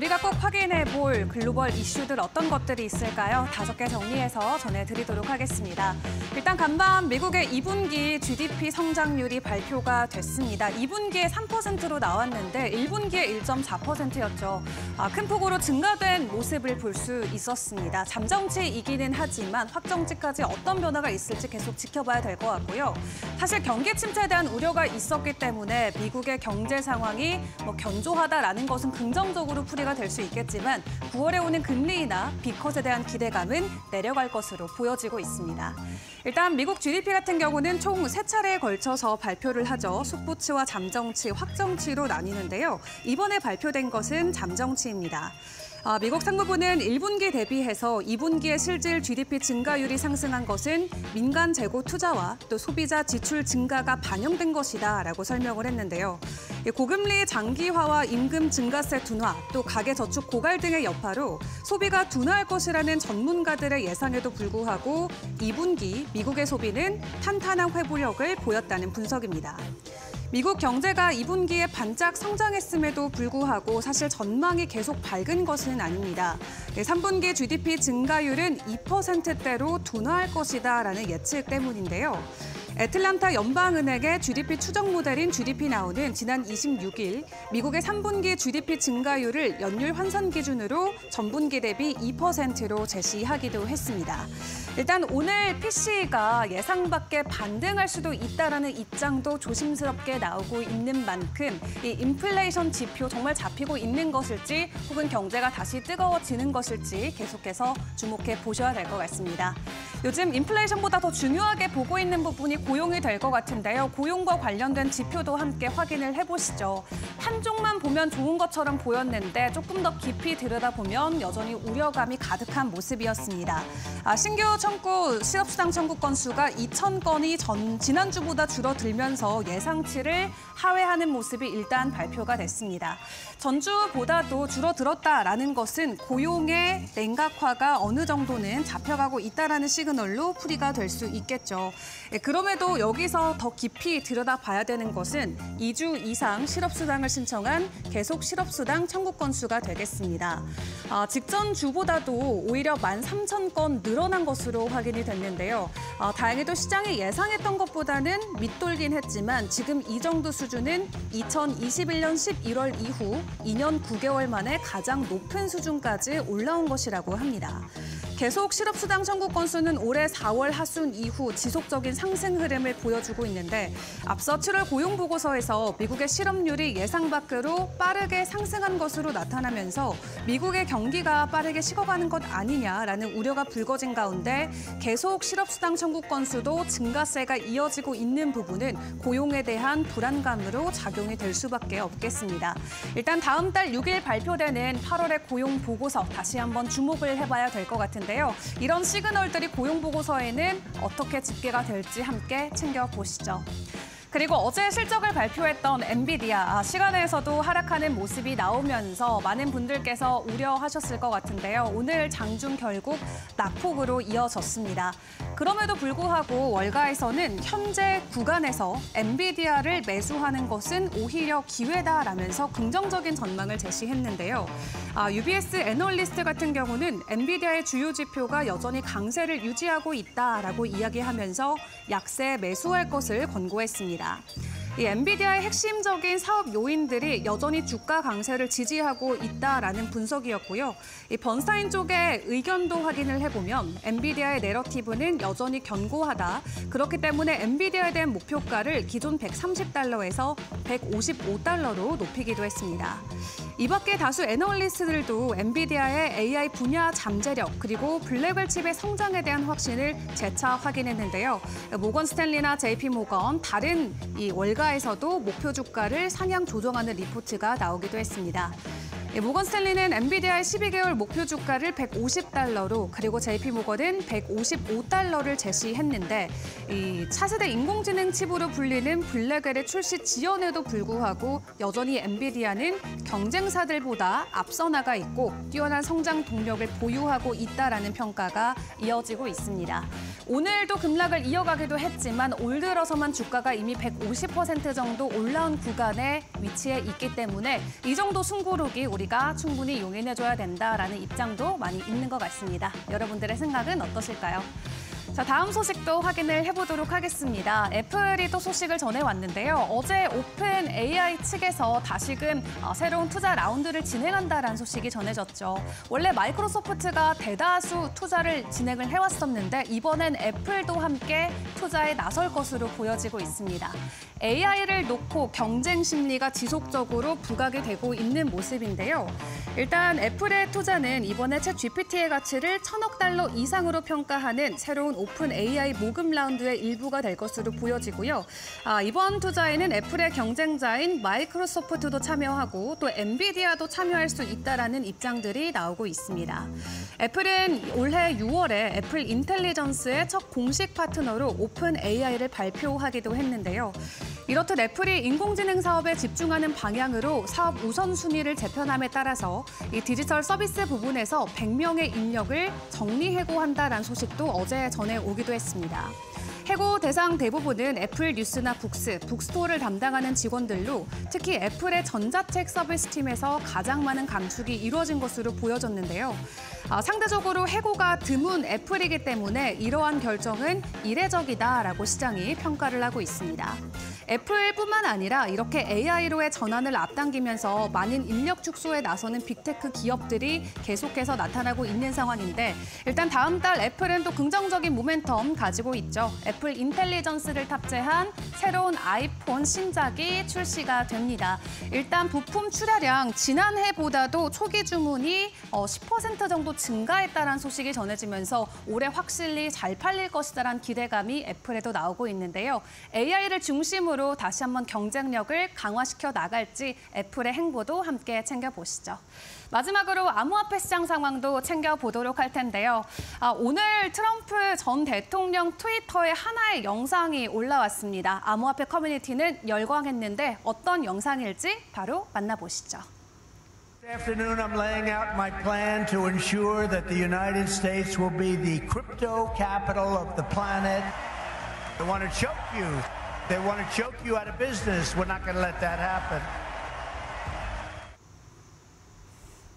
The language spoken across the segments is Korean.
우리가 꼭 확인해 볼 글로벌 이슈들 어떤 것들이 있을까요? 5개 정리해서 전해드리도록 하겠습니다. 일단 간밤 미국의 2분기 GDP 성장률이 발표가 됐습니다. 2분기에 3%로 나왔는데 1분기에 1.4%였죠. 큰 폭으로 증가된 모습을 볼 수 있었습니다. 잠정치이기는 하지만 확정치까지 어떤 변화가 있을지 계속 지켜봐야 될 것 같고요. 사실 경기 침체에 대한 우려가 있었기 때문에 미국의 경제 상황이 견조하다라는 것은 긍정적으로 풀이가 될 수 있겠지만 9월에 오는 금리나 B컷에 대한 기대감은 내려갈 것으로 보여지고 있습니다. 일단 미국 GDP 같은 경우는 총 3차례에 걸쳐서 발표를 하죠. 속보치와 잠정치, 확정치로 나뉘는데요. 이번에 발표된 것은 잠정치입니다. 미국 상무부는 1분기 대비해서 2분기의 실질 GDP 증가율이 상승한 것은 민간 재고 투자와 또 소비자 지출 증가가 반영된 것이다라고 설명을 했는데요. 고금리 장기화와 임금 증가세 둔화, 또 가계저축 고갈 등의 여파로 소비가 둔화할 것이라는 전문가들의 예상에도 불구하고 2분기 미국의 소비는 탄탄한 회복력을 보였다는 분석입니다. 미국 경제가 2분기에 반짝 성장했음에도 불구하고 사실 전망이 계속 밝은 것은 아닙니다. 3분기 GDP 증가율은 2%대로 둔화할 것이다라는 예측 때문인데요. 애틀란타 연방은행의 GDP 추정 모델인 GDP 나우는 지난 26일 미국의 3분기 GDP 증가율을 연율 환산 기준으로 전분기 대비 2%로 제시하기도 했습니다. 일단 오늘 PC가 예상 밖에 반등할 수도 있다는 입장도 조심스럽게 나오고 있는 만큼 이 인플레이션 지표 정말 잡히고 있는 것일지 혹은 경제가 다시 뜨거워지는 것일지 계속해서 주목해 보셔야 될 것 같습니다. 요즘 인플레이션보다 더 중요하게 보고 있는 부분이 고용이 될 것 같은데요. 고용과 관련된 지표도 함께 확인을 해보시죠. 한쪽만 보면 좋은 것처럼 보였는데 조금 더 깊이 들여다보면 여전히 우려감이 가득한 모습이었습니다. 신규 청구 실업수당 청구 건수가 2,000건이 지난주보다 줄어들면서 예상치를 하회하는 모습이 일단 발표가 됐습니다. 전주보다도 줄어들었다라는 것은 고용의 냉각화가 어느 정도는 잡혀가고 있다는 시그널로 풀이가 될 수 있겠죠. 그럼에도 여기서 더 깊이 들여다봐야 되는 것은 2주 이상 실업수당을 신청한 계속 실업수당 청구 건수가 되겠습니다. 직전 주보다도 오히려 13,000건 늘어난 것으로 확인이 됐는데요. 다행히도 시장이 예상했던 것보다는 밑돌긴 했지만 지금 이 정도 수준은 2021년 11월 이후 2년 9개월 만에 가장 높은 수준까지 올라온 것이라고 합니다. 계속 실업수당 청구 건수는 올해 4월 하순 이후 지속적인 상승 흐름을 보여주고 있는데 앞서 7월 고용보고서에서 미국의 실업률이 예상 밖으로 빠르게 상승한 것으로 나타나면서 미국의 경기가 빠르게 식어가는 것 아니냐라는 우려가 불거진 가운데 계속 실업수당 청구 건수도 증가세가 이어지고 있는 부분은 고용에 대한 불안감으로 작용이 될 수밖에 없겠습니다. 일단 다음 달 6일 발표되는 8월의 고용보고서 다시 한번 주목을 해봐야 될 것 같은데 이런 시그널들이 고용보고서에는 어떻게 집계가 될지 함께 챙겨보시죠. 그리고 어제 실적을 발표했던 엔비디아, 시간에서도 하락하는 모습이 나오면서 많은 분들께서 우려하셨을 것 같은데요. 오늘 장중 결국 낙폭으로 이어졌습니다. 그럼에도 불구하고 월가에서는 현재 구간에서 엔비디아를 매수하는 것은 오히려 기회다라면서 긍정적인 전망을 제시했는데요. UBS 애널리스트 같은 경우는 엔비디아의 주요 지표가 여전히 강세를 유지하고 있다라고 이야기하면서 약세 매수할 것을 권고했습니다. 이 엔비디아의 핵심적인 사업 요인들이 여전히 주가 강세를 지지하고 있다라는 분석이었고요. 이 번스타인 쪽의 의견도 확인을 해보면 엔비디아의 내러티브는 여전히 견고하다. 그렇기 때문에 엔비디아에 대한 목표가를 기존 130달러에서 155달러로 높이기도 했습니다. 이 밖에 다수 애널리스트들도 엔비디아의 AI 분야 잠재력 그리고 블랙웰 칩의 성장에 대한 확신을 재차 확인했는데요. 모건 스탠리나 JP 모건, 다른 이 월가에서도 목표 주가를 상향 조정하는 리포트가 나오기도 했습니다. 모건 스탠리는 엔비디아의 12개월 목표 주가를 150달러로 그리고 JP 모건은 155달러를 제시했는데 이 차세대 인공지능 칩으로 불리는 블랙웰의 출시 지연에도 불구하고 여전히 엔비디아는 경쟁사들보다 앞서 나가 있고 뛰어난 성장 동력을 보유하고 있다라는 평가가 이어지고 있습니다. 오늘도 급락을 이어가기도 했지만 올 들어서만 주가가 이미 150% 정도 올라온 구간에 위치해 있기 때문에 이 정도 숨고르기 우리가 충분히 용인해줘야 된다라는 입장도 많이 있는 것 같습니다. 여러분들의 생각은 어떠실까요? 자, 다음 소식도 확인을 해보도록 하겠습니다. 애플이 또 소식을 전해왔는데요. 어제 오픈AI 측에서 다시금 새로운 투자 라운드를 진행한다라는 소식이 전해졌죠. 원래 마이크로소프트가 대다수 투자를 진행을 해왔었는데 이번엔 애플도 함께 투자에 나설 것으로 보여지고 있습니다. AI를 놓고 경쟁 심리가 지속적으로 부각이 되고 있는 모습인데요. 일단 애플의 투자는 이번에 챗 GPT의 가치를 1,000억 달러 이상으로 평가하는 새로운 오픈 AI 모금 라운드의 일부가 될 것으로 보여지고요. 이번 투자에는 애플의 경쟁자인 마이크로소프트도 참여하고 또 엔비디아도 참여할 수 있다라는 입장들이 나오고 있습니다. 애플은 올해 6월에 애플 인텔리전스의 첫 공식 파트너로 오픈 AI를 발표하기도 했는데요. 이렇듯 애플이 인공지능 사업에 집중하는 방향으로 사업 우선순위를 재편함에 따라서 이 디지털 서비스 부분에서 100명의 인력을 정리 해고한다라는 소식도 어제 전해오기도 했습니다. 해고 대상 대부분은 애플 뉴스나 북스, 북스토어를 담당하는 직원들로 특히 애플의 전자책 서비스팀에서 가장 많은 감축이 이루어진 것으로 보여졌는데요. 상대적으로 해고가 드문 애플이기 때문에 이러한 결정은 이례적이다라고 시장이 평가를 하고 있습니다. 애플뿐만 아니라 이렇게 AI로의 전환을 앞당기면서 많은 인력 축소에 나서는 빅테크 기업들이 계속해서 나타나고 있는 상황인데 일단 다음 달 애플은 또 긍정적인 모멘텀 가지고 있죠. 애플 인텔리전스를 탑재한 새로운 아이폰 신작이 출시가 됩니다. 일단 부품 출하량 지난해보다도 초기 주문이 10% 정도 증가했다는 소식이 전해지면서 올해 확실히 잘 팔릴 것이라는 기대감이 애플에도 나오고 있는데요. AI를 중심으로 다시 한번 경쟁력을 강화시켜 나갈지 애플의 행보도 함께 챙겨보시죠. 마지막으로 암호화폐 시장 상황도 챙겨보도록 할 텐데요. 오늘 트럼프 전 대통령 트위터에 하나의 영상이 올라왔습니다. 암호화폐 커뮤니티는 열광했는데 어떤 영상일지 바로 만나보시죠. This afternoon, I'm laying out my plan to ensure that the United States will be the crypto capital of the planet. I want to choke you. They want to choke you out of business. We're not going to let that happen.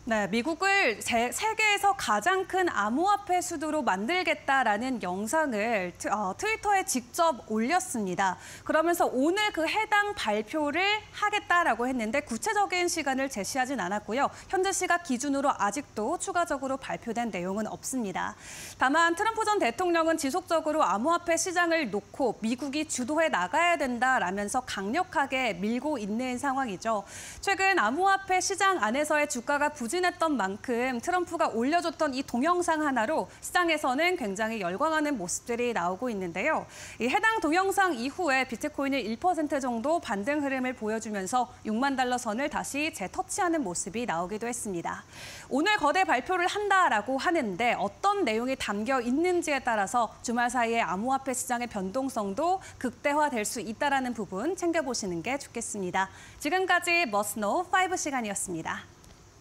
네, 미국을 세계에서 가장 큰 암호화폐 수도로 만들겠다라는 영상을 트위터에 직접 올렸습니다. 그러면서 오늘 그 해당 발표를 하겠다라고 했는데 구체적인 시간을 제시하진 않았고요. 현재 시각 기준으로 아직도 추가적으로 발표된 내용은 없습니다. 다만 트럼프 전 대통령은 지속적으로 암호화폐 시장을 놓고 미국이 주도해 나가야 된다라면서 강력하게 밀고 있는 상황이죠. 최근 암호화폐 시장 안에서의 주가가 부진했던 만큼 트럼프가 올려줬던 이 동영상 하나로 시장에서는 굉장히 열광하는 모습들이 나오고 있는데요. 이 해당 동영상 이후에 비트코인이 1% 정도 반등 흐름을 보여주면서 6만 달러 선을 다시 재터치하는 모습이 나오기도 했습니다. 오늘 거대 발표를 한다라고 하는데 어떤 내용이 담겨 있는지에 따라서 주말 사이에 암호화폐 시장의 변동성도 극대화될 수 있다는 부분 챙겨보시는 게 좋겠습니다. 지금까지 머스노우 5 시간이었습니다.